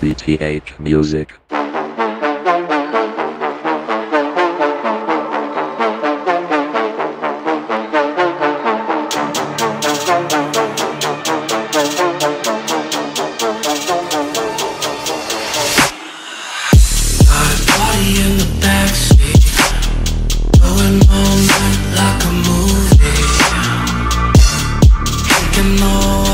DTH Music. No